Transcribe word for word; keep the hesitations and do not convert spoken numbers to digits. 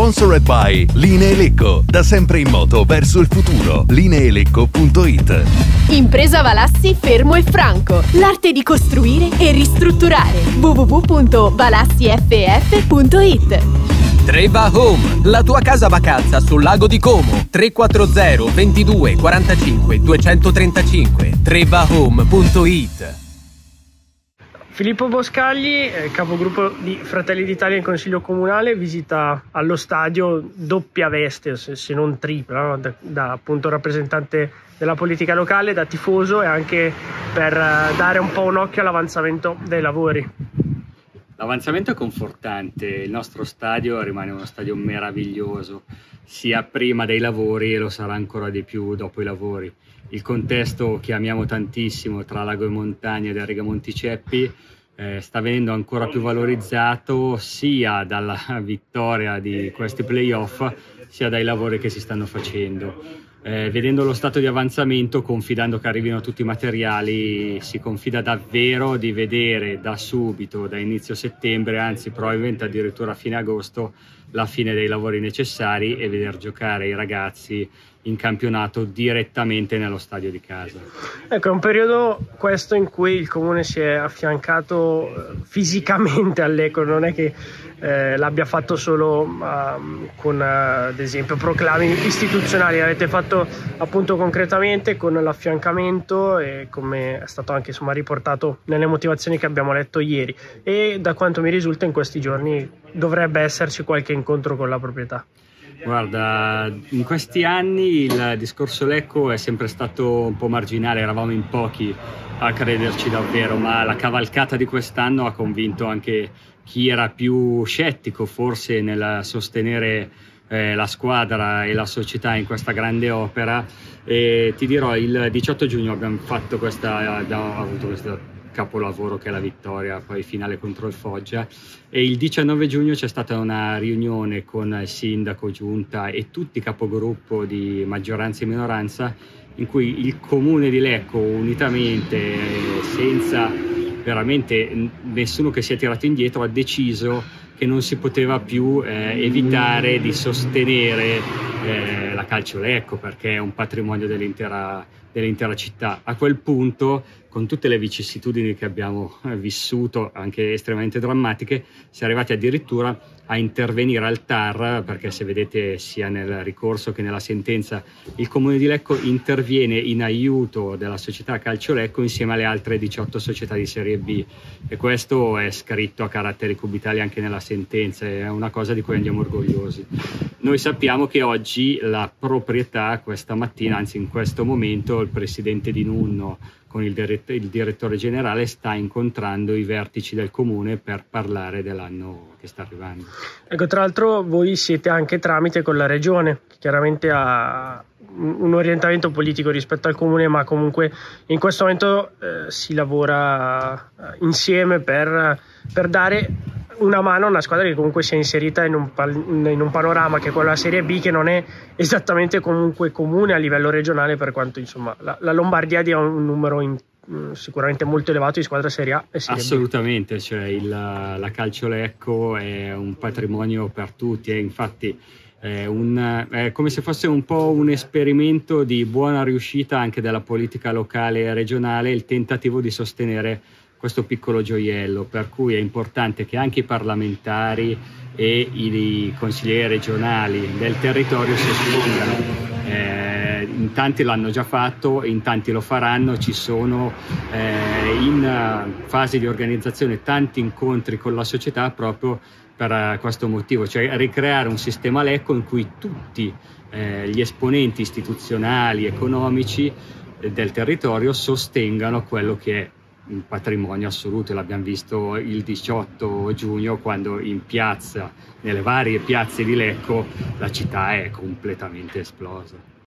Sponsored by Lineelecco, da sempre in moto verso il futuro. Lineelecco punto it. Impresa Valassi Fermo e Franco, l'arte di costruire e ristrutturare. w w w punto valassiff punto it. Trebahome, la tua casa vacanza sul lago di Como. Tre quattro zero ventidue quarantacinque duecentotrentacinque, trebahome punto it. Filippo Boscagli, capogruppo di Fratelli d'Italia in Consiglio Comunale, visita allo stadio doppia veste, se non tripla, da, da appunto rappresentante della politica locale, da tifoso e anche per dare un po' un occhio all'avanzamento dei lavori. L'avanzamento è confortante, il nostro stadio rimane uno stadio meraviglioso, sia prima dei lavori e lo sarà ancora di più dopo i lavori. Il contesto che amiamo tantissimo tra lago e montagna del Rigamonti-Ceppi eh, sta venendo ancora più valorizzato sia dalla vittoria di questi playoff sia dai lavori che si stanno facendo. Eh, vedendo lo stato di avanzamento, confidando che arrivino tutti i materiali, si confida davvero di vedere da subito, da inizio settembre, anzi probabilmente addirittura a fine agosto, la fine dei lavori necessari e veder giocare i ragazzi in campionato direttamente nello stadio di casa. Ecco, è un periodo questo in cui il comune si è affiancato fisicamente all'Eco, non è che eh, l'abbia fatto solo uh, con uh, ad esempio proclami istituzionali, l'avete fatto appunto concretamente con l'affiancamento e come è stato anche insomma riportato nelle motivazioni che abbiamo letto ieri, e da quanto mi risulta in questi giorni dovrebbe esserci qualche incontro con la proprietà. Guarda, in questi anni il discorso Lecco è sempre stato un po' marginale, eravamo in pochi a crederci davvero, ma la cavalcata di quest'anno ha convinto anche chi era più scettico forse nel sostenere eh, la squadra e la società in questa grande opera. E ti dirò, il diciotto giugno abbiamo fatto questa, abbiamo avuto questa capolavoro che è la vittoria poi finale contro il Foggia, e il diciannove giugno c'è stata una riunione con il sindaco, giunta e tutti i capogruppo di maggioranza e minoranza in cui il comune di Lecco unitamente, senza veramente nessuno che si è tirato indietro, ha deciso che non si poteva più eh, evitare di sostenere eh, la Calcio Lecco, perché è un patrimonio dell'intera dell'intera città. A quel punto, con tutte le vicissitudini che abbiamo vissuto, anche estremamente drammatiche, si è arrivati addirittura a intervenire al T A R, perché se vedete sia nel ricorso che nella sentenza il comune di Lecco interviene in aiuto della società Calcio Lecco insieme alle altre diciotto società di serie B, e questo è scritto a caratteri cubitali anche nella sentenza, è una cosa di cui andiamo orgogliosi. Noi sappiamo che oggi la proprietà, questa mattina, anzi in questo momento, il presidente Di Nunno con il, dirett- il direttore generale sta incontrando i vertici del comune per parlare dell'anno che sta arrivando. Ecco, tra l'altro voi siete anche tramite con la regione, che chiaramente ha un orientamento politico rispetto al comune, ma comunque in questo momento eh, si lavora insieme per, per dare una mano a una squadra che comunque si è inserita in un, in un panorama che è quello della Serie B, che non è esattamente comunque comune a livello regionale, per quanto insomma la, la Lombardia dia un numero in, sicuramente molto elevato di squadra Serie A e Serie B. Assolutamente, cioè il, la Calcio Lecco è un patrimonio per tutti, e infatti è, un, è come se fosse un po' un esperimento di buona riuscita anche della politica locale e regionale, il tentativo di sostenere questo piccolo gioiello, per cui è importante che anche i parlamentari e i consiglieri regionali del territorio si espongano. Eh, in tanti l'hanno già fatto, in tanti lo faranno, ci sono eh, in fase di organizzazione tanti incontri con la società proprio per questo motivo, cioè ricreare un sistema Lecco in cui tutti eh, gli esponenti istituzionali, economici eh, del territorio sostengano quello che è un patrimonio assoluto. L'abbiamo visto il diciotto giugno, quando in piazza, nelle varie piazze di Lecco, la città è completamente esplosa.